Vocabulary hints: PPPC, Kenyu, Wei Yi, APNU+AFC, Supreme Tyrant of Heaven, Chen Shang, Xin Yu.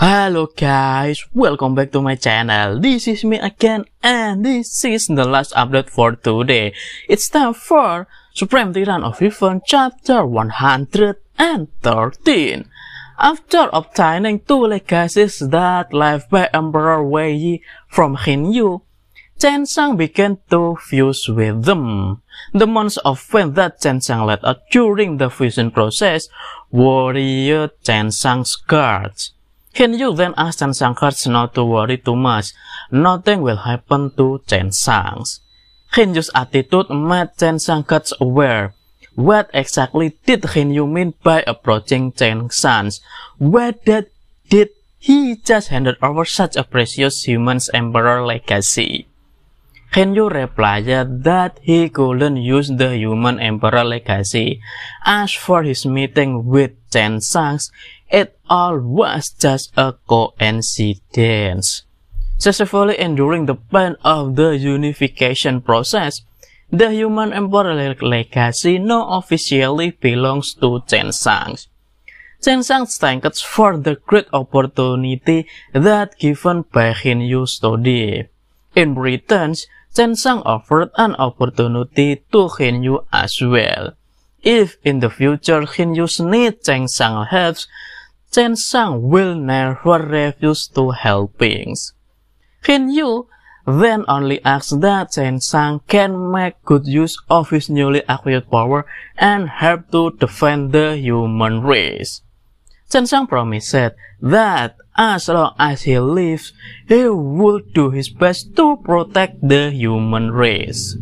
Hello guys, welcome back to my channel. This is me again and this is the last update for today. It's time for Supreme Tyrant of Heaven chapter 113. After obtaining two legacies that left by Emperor Wei Yi from Xin Yu, Chen Shang began to fuse with them. The months of pain that Chen Shang led out during the fusion process worried Chen Shang's guards. Kenyu then asked Chen Shang's guards not to worry too much. Nothing will happen to Chen Shang's. Kenyu's attitude made Chen Shang's guards aware. What exactly did Kenyu mean by approaching Chen Shang's? Whether did he just handed over such a precious human's emperor legacy? Kenyu replied that he couldn't use the human emperor legacy. As for his meeting with Chen Shang, it all was just a coincidence. Successfully enduring the pain of the unification process, the human emperor legacy now officially belongs to Chen Shang. Chen Shang thanks for the great opportunity that given by Kenyu's study. In return, Chen Shang offered an opportunity to Kenyu as well. If in the future Kenyu needs Chen Shang help, Chen Shang will never refuse to helping. Kenyu then only asked that Chen Shang can make good use of his newly acquired power and help to defend the human race. Chen Shang promised that as long as he lives, he will do his best to protect the human race.